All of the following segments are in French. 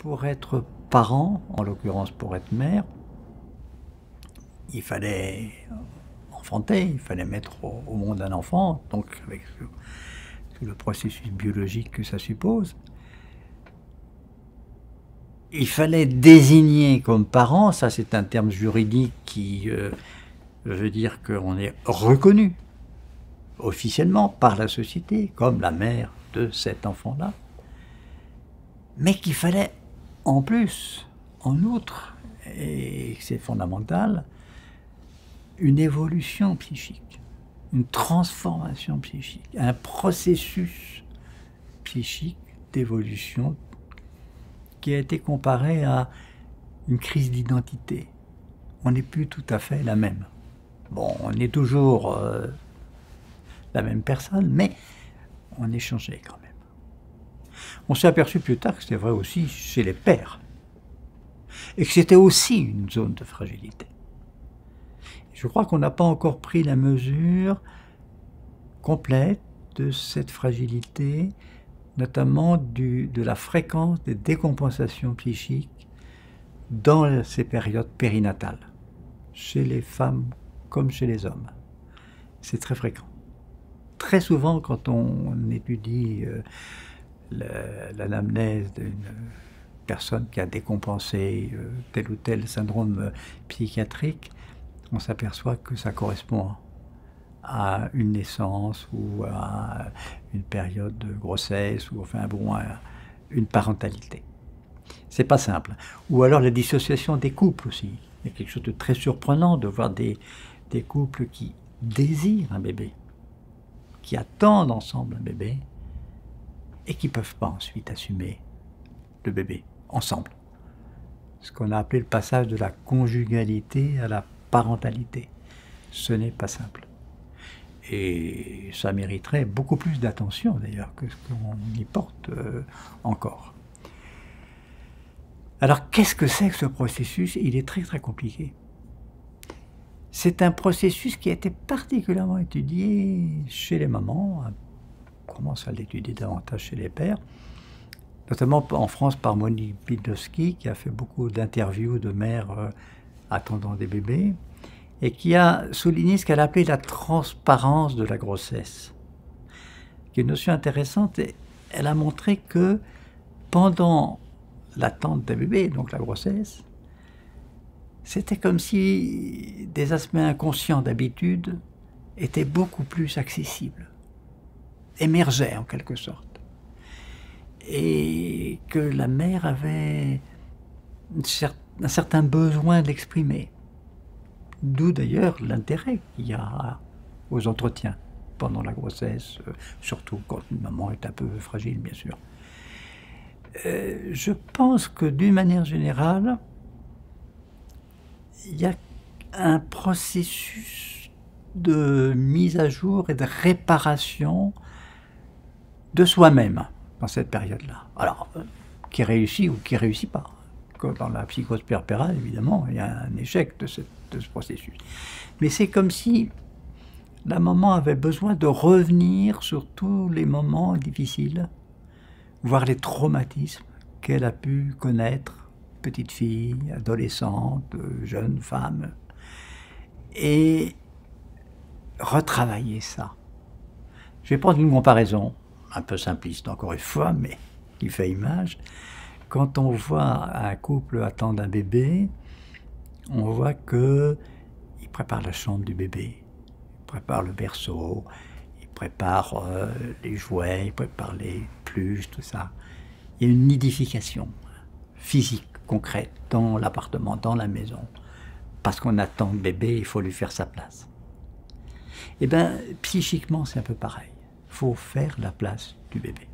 pour être parent, en l'occurrence pour être mère, il fallait enfanter, il fallait mettre au monde un enfant, donc avec tout le processus biologique que ça suppose. Il fallait désigner comme parent, ça c'est un terme juridique qui veut dire qu'on est reconnu officiellement par la société comme la mère de cet enfant-là, mais qu'il fallait en plus, en outre, et c'est fondamental, une évolution psychique, une transformation psychique, un processus psychique d'évolution qui a été comparé à une crise d'identité. On n'est plus tout à fait la même. Bon, on est toujours la même personne, mais on est changé quand même. On s'est aperçu plus tard que c'était vrai aussi chez les pères, et que c'était aussi une zone de fragilité. Je crois qu'on n'a pas encore pris la mesure complète de cette fragilité, notamment de la fréquence des décompensations psychiques dans ces périodes périnatales, chez les femmes comme chez les hommes. C'est très fréquent. Très souvent, quand on étudie l'anamnèse d'une personne qui a décompensé tel ou tel syndrome psychiatrique, on s'aperçoit que ça correspond à une naissance ou à une période de grossesse ou enfin bon, une parentalité. C'est pas simple. Ou alors la dissociation des couples aussi. Il y a quelque chose de très surprenant de voir des couples qui désirent un bébé, qui attendent ensemble un bébé et qui ne peuvent pas ensuite assumer le bébé ensemble. Ce qu'on a appelé le passage de la conjugalité à la parentalité. Ce n'est pas simple. Et ça mériterait beaucoup plus d'attention d'ailleurs que ce qu'on y porte encore. Alors qu'est-ce que c'est que ce processus? Il est très très compliqué. C'est un processus qui a été particulièrement étudié chez les mamans, on commence à l'étudier davantage chez les pères, notamment en France par Monique Pidowski qui a fait beaucoup d'interviews de mères attendant des bébés, et qui a souligné ce qu'elle appelait la transparence de la grossesse, qui est une notion intéressante, et elle a montré que pendant l'attente des bébés, donc la grossesse, c'était comme si des aspects inconscients d'habitude étaient beaucoup plus accessibles, émergeaient en quelque sorte, et que la mère avait un certain besoin de l'exprimer. D'où d'ailleurs l'intérêt qu'il y a aux entretiens pendant la grossesse, surtout quand une maman est un peu fragile, bien sûr. Je pense que d'une manière générale, il y a un processus de mise à jour et de réparation de soi-même dans cette période-là. Alors, qui réussit ou qui réussit pas. Comme dans la psychose puerpérale, évidemment, il y a un échec de ce processus. Mais c'est comme si la maman avait besoin de revenir sur tous les moments difficiles, voire les traumatismes qu'elle a pu connaître, petite fille, adolescente, jeune femme, et retravailler ça. Je vais prendre une comparaison, un peu simpliste encore une fois, mais qui fait image. Quand on voit un couple attendre un bébé, on voit qu'il prépare la chambre du bébé, il prépare le berceau, il prépare les jouets, il prépare les peluches, tout ça. Il y a une nidification physique, concrète, dans l'appartement, dans la maison. Parce qu'on attend le bébé, il faut lui faire sa place. Eh bien, psychiquement, c'est un peu pareil. Il faut faire la place du bébé.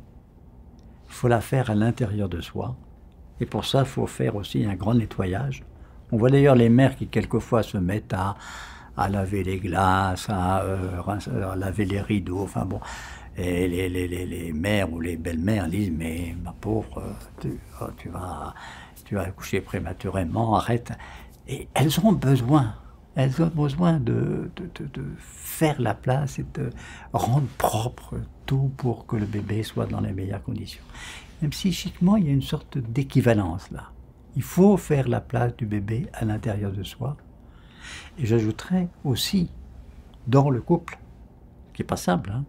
Il faut la faire à l'intérieur de soi. Et pour ça, il faut faire aussi un grand nettoyage. On voit d'ailleurs les mères qui quelquefois se mettent à laver les glaces, à laver les rideaux, enfin bon. Et les mères ou les belles-mères disent « Mais ma pauvre, tu vas accoucher prématurément, arrête ». Et elles ont besoin de faire la place et de rendre propre tout pour que le bébé soit dans les meilleures conditions. Mais psychiquement, il y a une sorte d'équivalence là. Il faut faire la place du bébé à l'intérieur de soi. Et j'ajouterais aussi, dans le couple, ce qui n'est pas simple, hein.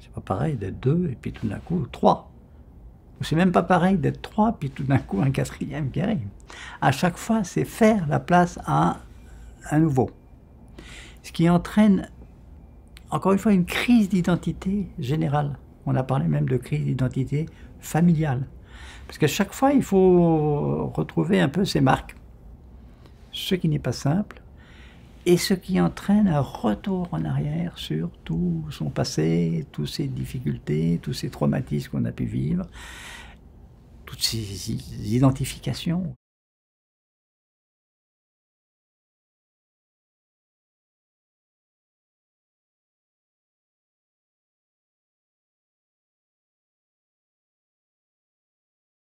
C'est pas pareil d'être deux et puis tout d'un coup trois. Ou c'est même pas pareil d'être trois puis tout d'un coup un quatrième qui arrive. À chaque fois, c'est faire la place à un nouveau. Ce qui entraîne, encore une fois, une crise d'identité générale. On a parlé même de crise d'identité familiale. Parce qu'à chaque fois, il faut retrouver un peu ses marques. Ce qui n'est pas simple, et ce qui entraîne un retour en arrière sur tout son passé, toutes ses difficultés, tous ces traumatismes qu'on a pu vivre, toutes ces identifications.